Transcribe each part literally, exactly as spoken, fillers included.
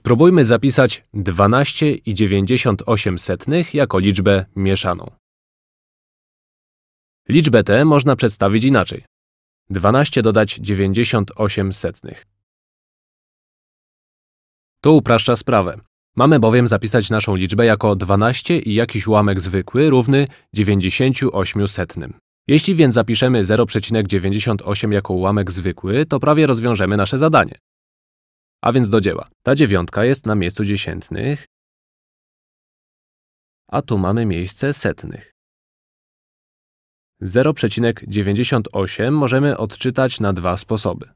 Spróbujmy zapisać dwanaście i dziewięćdziesiąt osiem setnych jako liczbę mieszaną. Liczbę tę można przedstawić inaczej. dwanaście dodać dziewięćdziesiąt osiem setnych. To upraszcza sprawę. Mamy bowiem zapisać naszą liczbę jako dwanaście i jakiś ułamek zwykły równy dziewięćdziesięciu ośmiu setnym. Jeśli więc zapiszemy zero przecinek dziewięćdziesiąt osiem jako ułamek zwykły, to prawie rozwiążemy nasze zadanie. A więc do dzieła. Ta dziewiątka jest na miejscu dziesiętnych, a tu mamy miejsce setnych. zero przecinek dziewięćdziesiąt osiem możemy odczytać na dwa sposoby.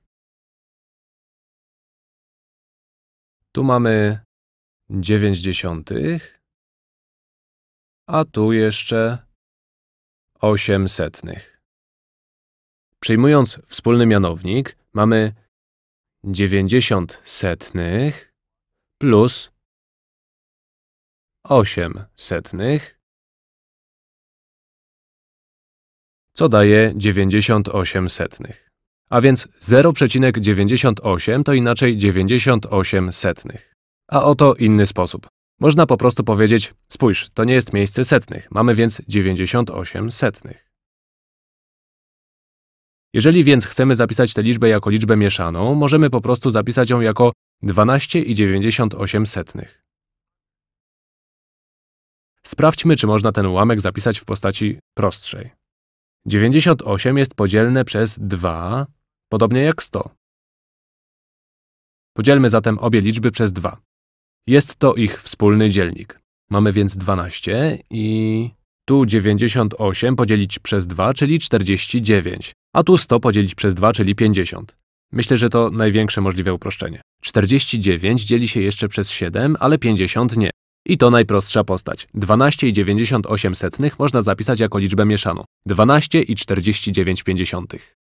Tu mamy dziewięć dziesiątych, a tu jeszcze osiem setnych. Przyjmując wspólny mianownik, mamy dziewięćdziesiąt setnych plus osiem setnych, co daje dziewięćdziesiąt osiem setnych. A więc zero przecinek dziewięćdziesiąt osiem to inaczej dziewięćdziesiąt osiem setnych. A oto inny sposób. Można po prostu powiedzieć, spójrz, to nie jest miejsce setnych, mamy więc dziewięćdziesiąt osiem setnych. Jeżeli więc chcemy zapisać tę liczbę jako liczbę mieszaną, możemy po prostu zapisać ją jako dwanaście i dziewięćdziesiąt osiem setnych. Sprawdźmy, czy można ten ułamek zapisać w postaci prostszej. dziewięćdziesiąt osiem jest podzielne przez dwa, podobnie jak sto. Podzielmy zatem obie liczby przez dwa. Jest to ich wspólny dzielnik. Mamy więc dwanaście i tu dziewięćdziesiąt osiem podzielić przez dwa, czyli czterdzieści dziewięć, a tu sto podzielić przez dwa, czyli pięćdziesiąt. Myślę, że to największe możliwe uproszczenie. czterdzieści dziewięć dzieli się jeszcze przez siedem, ale pięćdziesiąt nie. I to najprostsza postać. dwanaście i dziewięćdziesiąt osiem setnych można zapisać jako liczbę mieszaną. dwanaście i czterdzieści dziewięć pięćdziesiątych.